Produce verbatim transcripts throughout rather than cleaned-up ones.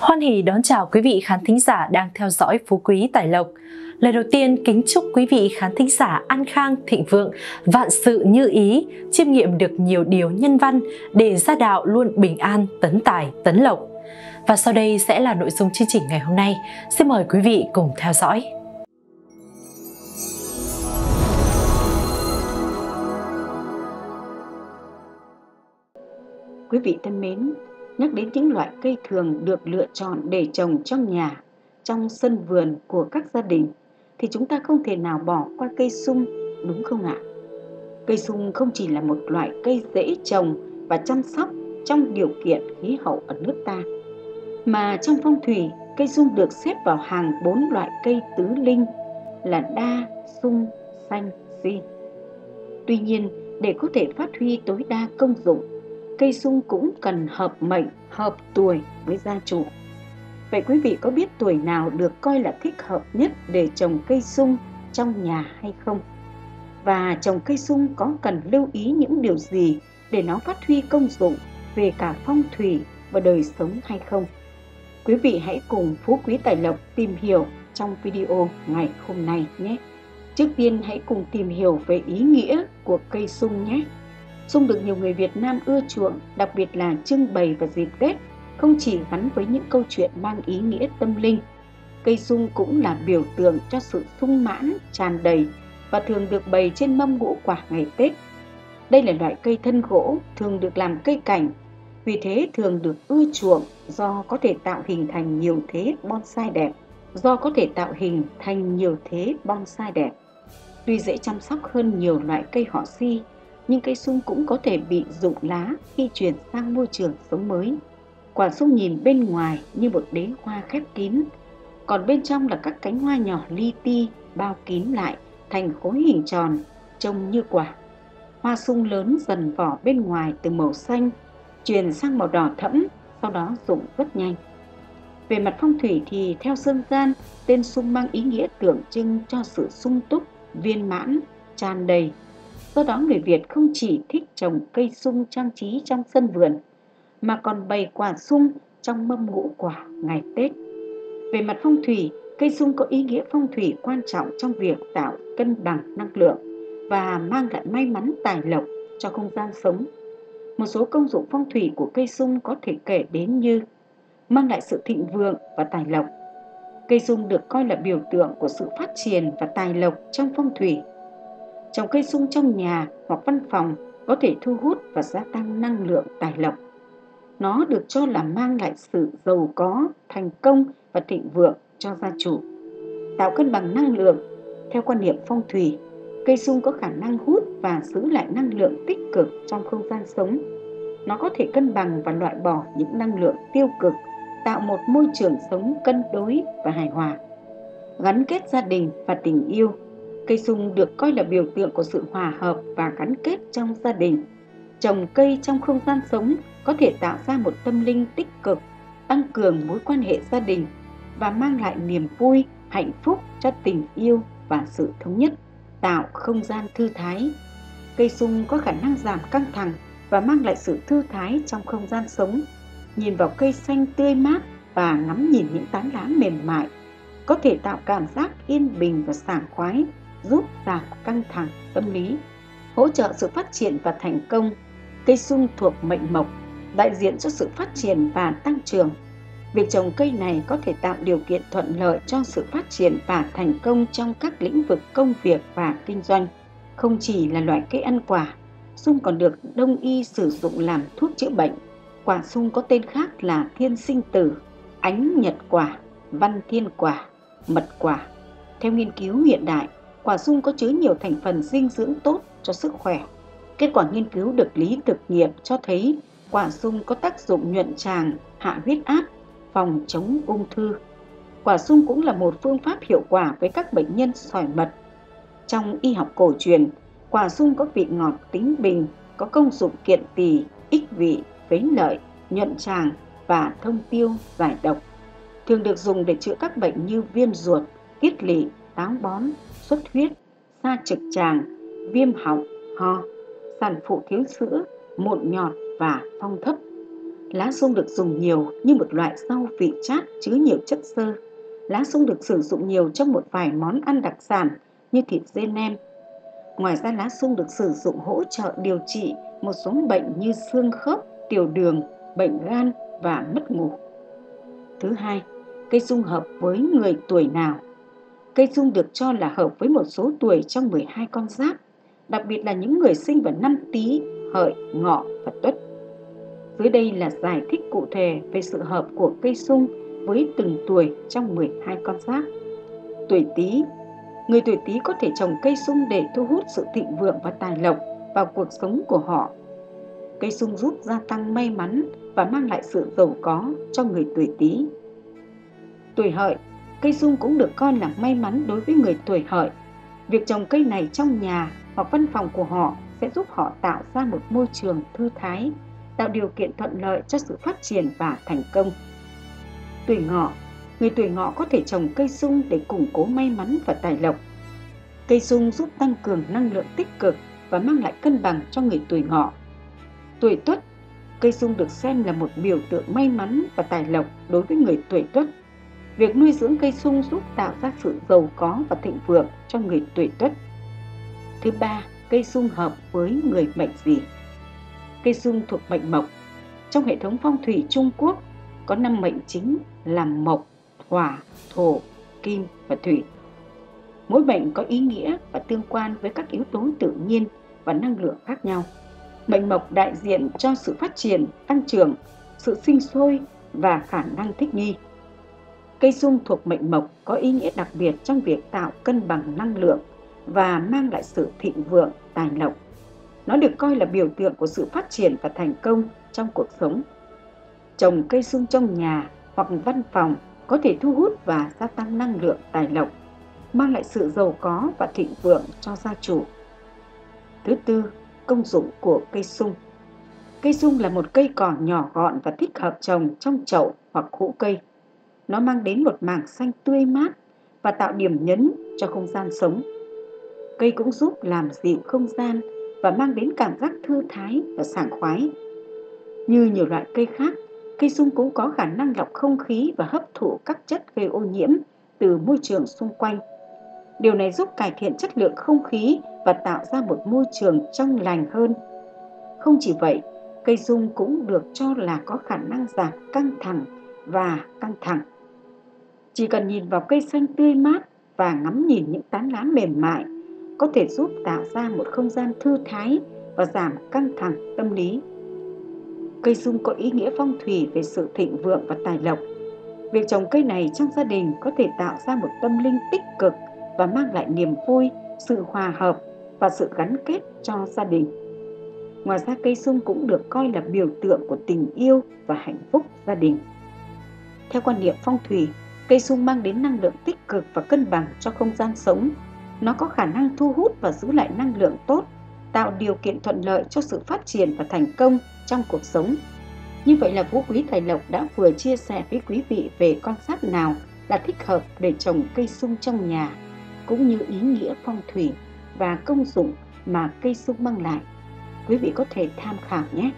Hoan hỉ đón chào quý vị khán thính giả đang theo dõi Phú Quý Tài Lộc. Lời đầu tiên kính chúc quý vị khán thính giả an khang, thịnh vượng, vạn sự như ý, chiêm nghiệm được nhiều điều nhân văn để gia đạo luôn bình an, tấn tài, tấn lộc. Và sau đây sẽ là nội dung chương trình ngày hôm nay. Xin mời quý vị cùng theo dõi. Quý vị thân mến, nhắc đến những loại cây thường được lựa chọn để trồng trong nhà, trong sân vườn của các gia đình, thì chúng ta không thể nào bỏ qua cây sung, đúng không ạ? Cây sung không chỉ là một loại cây dễ trồng và chăm sóc trong điều kiện khí hậu ở nước ta, mà trong phong thủy, cây sung được xếp vào hàng bốn loại cây tứ linh là đa, sung, xanh, si. Tuy nhiên, để có thể phát huy tối đa công dụng, cây sung cũng cần hợp mệnh, hợp tuổi với gia chủ. Vậy quý vị có biết tuổi nào được coi là thích hợp nhất để trồng cây sung trong nhà hay không? Và trồng cây sung có cần lưu ý những điều gì để nó phát huy công dụng về cả phong thủy và đời sống hay không? Quý vị hãy cùng Phú Quý Tài Lộc tìm hiểu trong video ngày hôm nay nhé! Trước tiên hãy cùng tìm hiểu về ý nghĩa của cây sung nhé! Sung được nhiều người Việt Nam ưa chuộng, đặc biệt là trưng bày và dịp Tết, không chỉ gắn với những câu chuyện mang ý nghĩa tâm linh. Cây sung cũng là biểu tượng cho sự sung mãn, tràn đầy và thường được bày trên mâm ngũ quả ngày Tết. Đây là loại cây thân gỗ, thường được làm cây cảnh, vì thế thường được ưa chuộng do có thể tạo hình thành nhiều thế bonsai đẹp. Do có thể tạo hình thành nhiều thế bonsai đẹp. Tuy dễ chăm sóc hơn nhiều loại cây họ si, nhưng cây sung cũng có thể bị rụng lá khi chuyển sang môi trường sống mới. Quả sung nhìn bên ngoài như một đế hoa khép kín, còn bên trong là các cánh hoa nhỏ li ti bao kín lại thành khối hình tròn, trông như quả. Hoa sung lớn dần vỏ bên ngoài từ màu xanh, chuyển sang màu đỏ thẫm, sau đó rụng rất nhanh. Về mặt phong thủy thì theo dân gian, tên sung mang ý nghĩa tượng trưng cho sự sung túc, viên mãn, tràn đầy. Do đó người Việt không chỉ thích trồng cây sung trang trí trong sân vườn, mà còn bày quả sung trong mâm ngũ quả ngày Tết. Về mặt phong thủy, cây sung có ý nghĩa phong thủy quan trọng trong việc tạo cân bằng năng lượng và mang lại may mắn tài lộc cho không gian sống. Một số công dụng phong thủy của cây sung có thể kể đến như mang lại sự thịnh vượng và tài lộc. Cây sung được coi là biểu tượng của sự phát triển và tài lộc trong phong thủy. Trồng cây sung trong nhà hoặc văn phòng có thể thu hút và gia tăng năng lượng tài lộc. Nó được cho là mang lại sự giàu có, thành công và thịnh vượng cho gia chủ. Tạo cân bằng năng lượng. Theo quan niệm phong thủy, cây sung có khả năng hút và giữ lại năng lượng tích cực trong không gian sống. Nó có thể cân bằng và loại bỏ những năng lượng tiêu cực, tạo một môi trường sống cân đối và hài hòa. Gắn kết gia đình và tình yêu. Cây sung được coi là biểu tượng của sự hòa hợp và gắn kết trong gia đình. Trồng cây trong không gian sống có thể tạo ra một tâm linh tích cực, tăng cường mối quan hệ gia đình và mang lại niềm vui, hạnh phúc cho tình yêu và sự thống nhất, tạo không gian thư thái. Cây sung có khả năng giảm căng thẳng và mang lại sự thư thái trong không gian sống. Nhìn vào cây xanh tươi mát và ngắm nhìn những tán lá mềm mại có thể tạo cảm giác yên bình và sảng khoái, giúp giảm căng thẳng tâm lý, hỗ trợ sự phát triển và thành công. Cây sung thuộc mệnh mộc, đại diện cho sự phát triển và tăng trưởng. Việc trồng cây này có thể tạo điều kiện thuận lợi cho sự phát triển và thành công trong các lĩnh vực công việc và kinh doanh. Không chỉ là loại cây ăn quả, sung còn được đông y sử dụng làm thuốc chữa bệnh. Quả sung có tên khác là thiên sinh tử, ánh nhật quả, văn thiên quả, mật quả. Theo nghiên cứu hiện đại, quả sung có chứa nhiều thành phần dinh dưỡng tốt cho sức khỏe. Kết quả nghiên cứu được lý thực nghiệm cho thấy quả sung có tác dụng nhuận tràng, hạ huyết áp, phòng chống ung thư. Quả sung cũng là một phương pháp hiệu quả với các bệnh nhân sỏi mật. Trong y học cổ truyền, quả sung có vị ngọt tính bình, có công dụng kiện tỳ, ích vị, phế lợi, nhuận tràng và thông tiêu giải độc. Thường được dùng để chữa các bệnh như viêm ruột, tiết lỵ, táo bón, xuất huyết, sa trực tràng, viêm họng, ho, sản phụ thiếu sữa, mụn nhọt và phong thấp. Lá sung được dùng nhiều như một loại rau vị chát chứa nhiều chất xơ. Lá sung được sử dụng nhiều trong một vài món ăn đặc sản như thịt dê nem. Ngoài ra, lá sung được sử dụng hỗ trợ điều trị một số bệnh như xương khớp, tiểu đường, bệnh gan và mất ngủ. Thứ hai, cây sung hợp với người tuổi nào? Cây sung được cho là hợp với một số tuổi trong mười hai con giáp, đặc biệt là những người sinh vào năm Tý, Hợi, Ngọ và Tuất. Dưới đây là giải thích cụ thể về sự hợp của cây sung với từng tuổi trong mười hai con giáp. Tuổi Tý. Người tuổi Tý có thể trồng cây sung để thu hút sự thịnh vượng và tài lộc vào cuộc sống của họ. Cây sung giúp gia tăng may mắn và mang lại sự giàu có cho người tuổi Tý. Tuổi Hợi. Cây sung cũng được coi là may mắn đối với người tuổi Hợi. Việc trồng cây này trong nhà hoặc văn phòng của họ sẽ giúp họ tạo ra một môi trường thư thái, tạo điều kiện thuận lợi cho sự phát triển và thành công. Tuổi Ngọ. Người tuổi Ngọ có thể trồng cây sung để củng cố may mắn và tài lộc. Cây sung giúp tăng cường năng lượng tích cực và mang lại cân bằng cho người tuổi Ngọ. Tuổi Tuất. Cây sung được xem là một biểu tượng may mắn và tài lộc đối với người tuổi Tuất. Việc nuôi dưỡng cây sung giúp tạo ra sự giàu có và thịnh vượng cho người tuổi Tuất. Thứ ba, cây sung hợp với người mệnh gì? Cây sung thuộc mệnh Mộc. Trong hệ thống phong thủy Trung Quốc có năm mệnh chính là Mộc, Hỏa, Thổ, Kim và Thủy. Mỗi mệnh có ý nghĩa và tương quan với các yếu tố tự nhiên và năng lượng khác nhau. Mệnh Mộc đại diện cho sự phát triển, tăng trưởng, sự sinh sôi và khả năng thích nghi. Cây sung thuộc mệnh Mộc có ý nghĩa đặc biệt trong việc tạo cân bằng năng lượng và mang lại sự thịnh vượng, tài lộc. Nó được coi là biểu tượng của sự phát triển và thành công trong cuộc sống. Trồng cây sung trong nhà hoặc văn phòng có thể thu hút và gia tăng năng lượng tài lộc, mang lại sự giàu có và thịnh vượng cho gia chủ. Thứ tư, công dụng của cây sung. Cây sung là một cây cỏ nhỏ gọn và thích hợp trồng trong chậu hoặc hũ cây. Nó mang đến một mảng xanh tươi mát và tạo điểm nhấn cho không gian sống. Cây cũng giúp làm dịu không gian và mang đến cảm giác thư thái và sảng khoái. Như nhiều loại cây khác, cây sung cũng có khả năng lọc không khí và hấp thụ các chất gây ô nhiễm từ môi trường xung quanh. Điều này giúp cải thiện chất lượng không khí và tạo ra một môi trường trong lành hơn. Không chỉ vậy, cây sung cũng được cho là có khả năng giảm căng thẳng và căng thẳng. Chỉ cần nhìn vào cây xanh tươi mát và ngắm nhìn những tán lá mềm mại có thể giúp tạo ra một không gian thư thái và giảm căng thẳng tâm lý. Cây sung có ý nghĩa phong thủy về sự thịnh vượng và tài lộc. Việc trồng cây này trong gia đình có thể tạo ra một tâm linh tích cực và mang lại niềm vui, sự hòa hợp và sự gắn kết cho gia đình. Ngoài ra, cây sung cũng được coi là biểu tượng của tình yêu và hạnh phúc gia đình. Theo quan niệm phong thủy, cây sung mang đến năng lượng tích cực và cân bằng cho không gian sống. Nó có khả năng thu hút và giữ lại năng lượng tốt, tạo điều kiện thuận lợi cho sự phát triển và thành công trong cuộc sống. Như vậy là Phú Quý Tài Lộc đã vừa chia sẻ với quý vị về con giáp nào là thích hợp để trồng cây sung trong nhà, cũng như ý nghĩa phong thủy và công dụng mà cây sung mang lại. Quý vị có thể tham khảo nhé!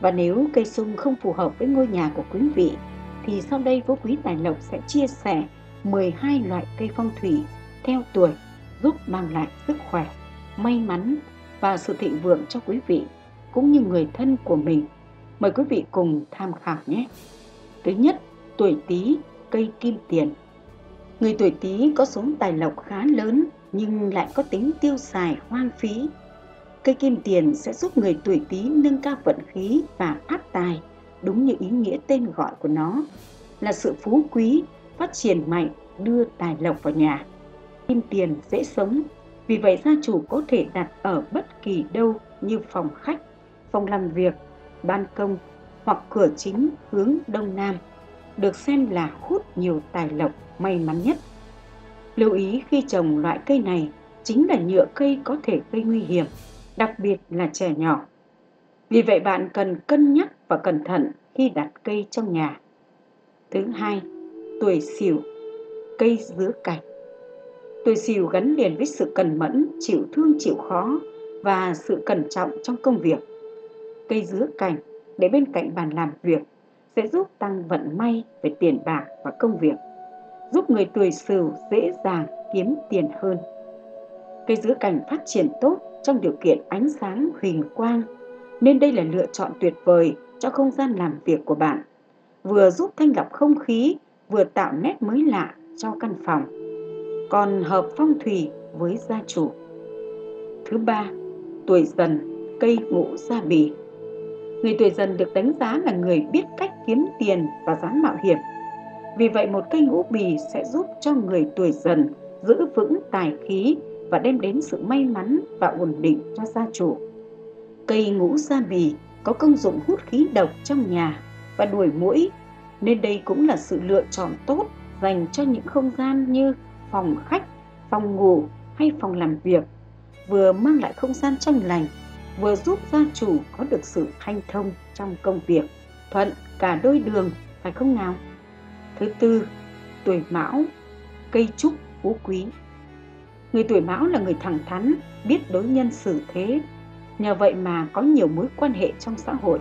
Và nếu cây sung không phù hợp với ngôi nhà của quý vị, thì sau đây Phú Quý Tài Lộc sẽ chia sẻ mười hai loại cây phong thủy theo tuổi giúp mang lại sức khỏe, may mắn và sự thịnh vượng cho quý vị cũng như người thân của mình. Mời quý vị cùng tham khảo nhé! Thứ nhất, tuổi Tý, cây kim tiền. Người tuổi Tý có số tài lộc khá lớn nhưng lại có tính tiêu xài hoang phí. Cây kim tiền sẽ giúp người tuổi Tý nâng cao vận khí và phát tài, đúng như ý nghĩa tên gọi của nó, là sự phú quý, phát triển mạnh, đưa tài lộc vào nhà. Kim tiền dễ sống, vì vậy gia chủ có thể đặt ở bất kỳ đâu như phòng khách, phòng làm việc, ban công hoặc cửa chính hướng Đông Nam, được xem là hút nhiều tài lộc may mắn nhất. Lưu ý khi trồng loại cây này chính là nhựa cây có thể gây nguy hiểm, đặc biệt là trẻ nhỏ. Vì vậy bạn cần cân nhắc và cẩn thận khi đặt cây trong nhà. Thứ hai, tuổi Sửu, cây dứa cành. Tuổi Sửu gắn liền với sự cần mẫn, chịu thương chịu khó và sự cẩn trọng trong công việc. Cây dứa cành để bên cạnh bàn làm việc sẽ giúp tăng vận may về tiền bạc và công việc, giúp người tuổi Sửu dễ dàng kiếm tiền hơn. Cây dứa cảnh phát triển tốt trong điều kiện ánh sáng huỳnh quang, nên đây là lựa chọn tuyệt vời cho không gian làm việc của bạn, vừa giúp thanh lọc không khí, vừa tạo nét mới lạ cho căn phòng, còn hợp phong thủy với gia chủ. Thứ ba, tuổi Dần, cây ngũ gia bì. Người tuổi Dần được đánh giá là người biết cách kiếm tiền và dám mạo hiểm. Vì vậy một cây ngũ bì sẽ giúp cho người tuổi Dần giữ vững tài khí và đem đến sự may mắn và ổn định cho gia chủ. Cây ngũ gia bì có công dụng hút khí độc trong nhà và đuổi muỗi, nên đây cũng là sự lựa chọn tốt dành cho những không gian như phòng khách, phòng ngủ hay phòng làm việc, vừa mang lại không gian trong lành, vừa giúp gia chủ có được sự hanh thông trong công việc, thuận cả đôi đường, phải không nào? Thứ tư, tuổi Mão, cây trúc phú quý. Người tuổi Mão là người thẳng thắn, biết đối nhân xử thế, nhờ vậy mà có nhiều mối quan hệ trong xã hội.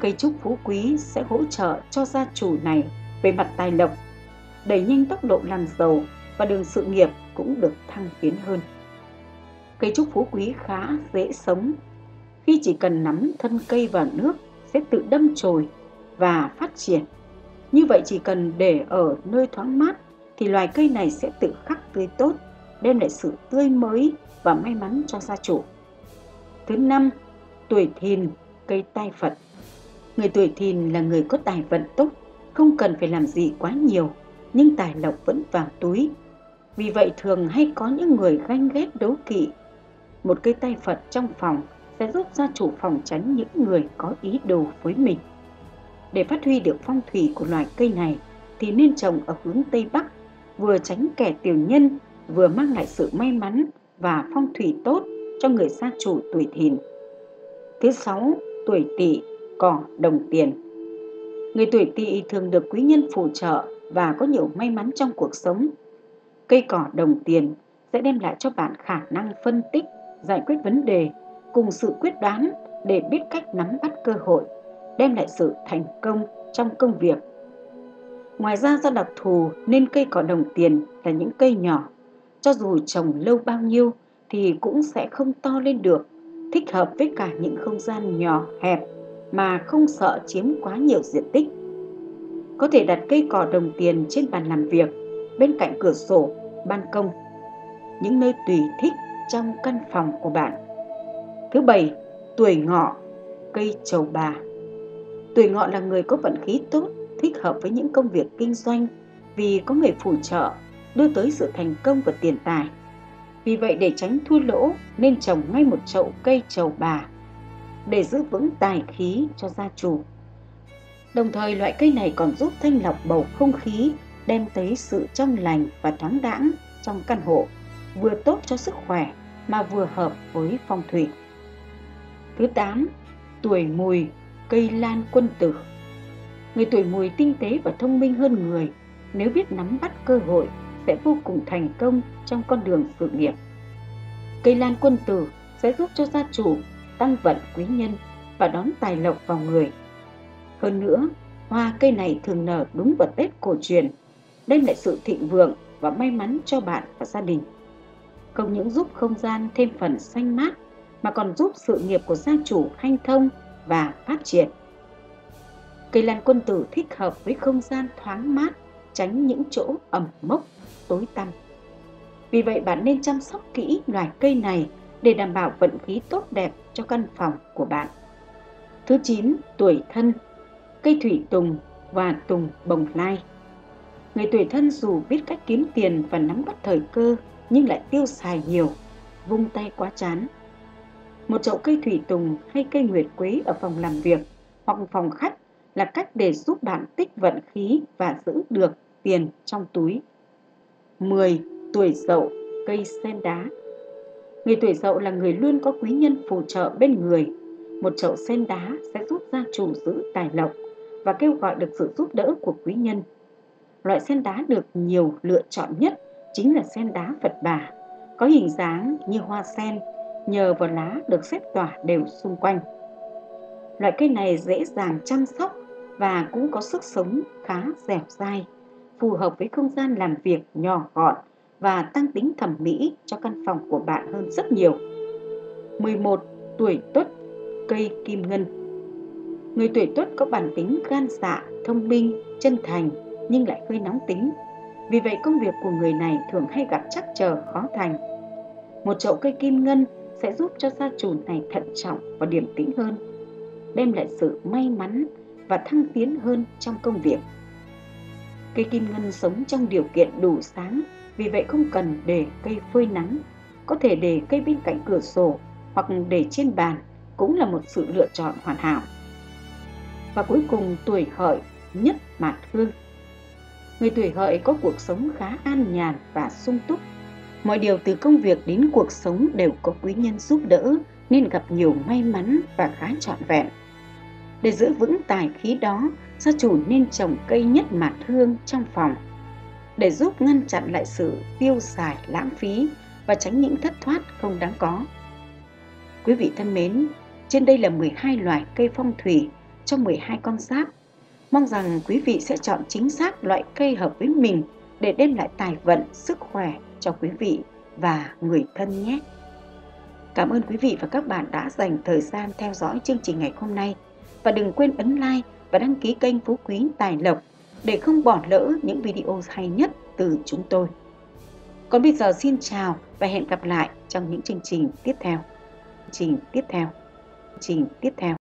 Cây trúc phú quý sẽ hỗ trợ cho gia chủ này về mặt tài lộc, đẩy nhanh tốc độ làm giàu và đường sự nghiệp cũng được thăng tiến hơn. Cây trúc phú quý khá dễ sống, khi chỉ cần nắm thân cây vào nước sẽ tự đâm chồi và phát triển. Như vậy chỉ cần để ở nơi thoáng mát thì loài cây này sẽ tự khắc tươi tốt, đem lại sự tươi mới và may mắn cho gia chủ. Thứ năm, tuổi Thìn, cây tai Phật. Người tuổi Thìn là người có tài vận tốt, không cần phải làm gì quá nhiều, nhưng tài lộc vẫn vào túi. Vì vậy thường hay có những người ganh ghét đố kỵ. Một cây tai Phật trong phòng sẽ giúp gia chủ phòng tránh những người có ý đồ với mình. Để phát huy được phong thủy của loài cây này thì nên trồng ở hướng Tây Bắc, vừa tránh kẻ tiểu nhân, vừa mang lại sự may mắn và phong thủy tốt cho người gia chủ tuổi Thìn. Thứ sáu, tuổi Tỵ, cỏ đồng tiền. Người tuổi Tỵ thường được quý nhân phù trợ và có nhiều may mắn trong cuộc sống. Cây cỏ đồng tiền sẽ đem lại cho bạn khả năng phân tích, giải quyết vấn đề cùng sự quyết đoán để biết cách nắm bắt cơ hội, đem lại sự thành công trong công việc. Ngoài ra do đặc thù nên cây cỏ đồng tiền là những cây nhỏ, cho dù trồng lâu bao nhiêu thì cũng sẽ không to lên được, thích hợp với cả những không gian nhỏ hẹp mà không sợ chiếm quá nhiều diện tích. Có thể đặt cây cỏ đồng tiền trên bàn làm việc, bên cạnh cửa sổ, ban công, những nơi tùy thích trong căn phòng của bạn. Thứ bảy, tuổi Ngọ, cây trầu bà. Tuổi Ngọ là người có vận khí tốt, thích hợp với những công việc kinh doanh vì có người phù trợ, đưa tới sự thành công và tiền tài. Vì vậy để tránh thua lỗ nên trồng ngay một chậu cây trầu bà để giữ vững tài khí cho gia chủ. Đồng thời loại cây này còn giúp thanh lọc bầu không khí, đem tới sự trong lành và thoáng đãng trong căn hộ, vừa tốt cho sức khỏe mà vừa hợp với phong thủy. Thứ tám, tuổi Mùi, cây lan quân tử. Người tuổi Mùi tinh tế và thông minh hơn người, nếu biết nắm bắt cơ hội sẽ vô cùng thành công trong con đường sự nghiệp. Cây lan quân tử sẽ giúp cho gia chủ tăng vận quý nhân và đón tài lộc vào người. Hơn nữa, hoa cây này thường nở đúng vào Tết cổ truyền, đem lại sự thịnh vượng và may mắn cho bạn và gia đình. Không những giúp không gian thêm phần xanh mát mà còn giúp sự nghiệp của gia chủ hanh thông và phát triển. Cây lan quân tử thích hợp với không gian thoáng mát, tránh những chỗ ẩm mốc, tối tăm. Vì vậy bạn nên chăm sóc kỹ loài cây này để đảm bảo vận khí tốt đẹp cho căn phòng của bạn. Thứ chín, tuổi Thân, cây thủy tùng và tùng bồng lai. Người tuổi Thân dù biết cách kiếm tiền và nắm bắt thời cơ nhưng lại tiêu xài nhiều, vung tay quá trán. Một chậu cây thủy tùng hay cây nguyệt quế ở phòng làm việc hoặc phòng khách là cách để giúp bạn tích vận khí và giữ được tiền trong túi. mười. Tuổi Dậu, cây sen đá. Người tuổi Dậu là người luôn có quý nhân phù trợ bên người. Một chậu sen đá sẽ giúp gia chủ giữ tài lộc và kêu gọi được sự giúp đỡ của quý nhân. Loại sen đá được nhiều lựa chọn nhất chính là sen đá Phật Bà, có hình dáng như hoa sen, nhờ vào lá được xếp tỏa đều xung quanh. Loại cây này dễ dàng chăm sóc và cũng có sức sống khá dẻo dai, phù hợp với không gian làm việc nhỏ gọn và tăng tính thẩm mỹ cho căn phòng của bạn hơn rất nhiều. mười một. Tuổi Tuất, cây kim ngân. Người tuổi Tuất có bản tính gan dạ, thông minh, chân thành nhưng lại hơi nóng tính. Vì vậy công việc của người này thường hay gặp trắc trở khó thành. Một chậu cây kim ngân sẽ giúp cho gia chủ này thận trọng và điềm tĩnh hơn, đem lại sự may mắn và thăng tiến hơn trong công việc. Cây kim ngân sống trong điều kiện đủ sáng, vì vậy không cần để cây phơi nắng. Có thể để cây bên cạnh cửa sổ hoặc để trên bàn cũng là một sự lựa chọn hoàn hảo. Và cuối cùng, tuổi Hợi, nhất mạt hương. Người tuổi Hợi có cuộc sống khá an nhàn và sung túc. Mọi điều từ công việc đến cuộc sống đều có quý nhân giúp đỡ nên gặp nhiều may mắn và khá trọn vẹn. Để giữ vững tài khí đó, gia chủ nên trồng cây nhất mạt hương trong phòng để giúp ngăn chặn lại sự tiêu xài lãng phí và tránh những thất thoát không đáng có. Quý vị thân mến, trên đây là mười hai loại cây phong thủy cho mười hai con giáp. Mong rằng quý vị sẽ chọn chính xác loại cây hợp với mình để đem lại tài vận, sức khỏe cho quý vị và người thân nhé. Cảm ơn quý vị và các bạn đã dành thời gian theo dõi chương trình ngày hôm nay. Và đừng quên ấn like và đăng ký kênh Phú Quý Tài Lộc để không bỏ lỡ những video hay nhất từ chúng tôi. Còn bây giờ xin chào và hẹn gặp lại trong những chương trình tiếp theo. Chương trình tiếp theo. Chương trình tiếp theo.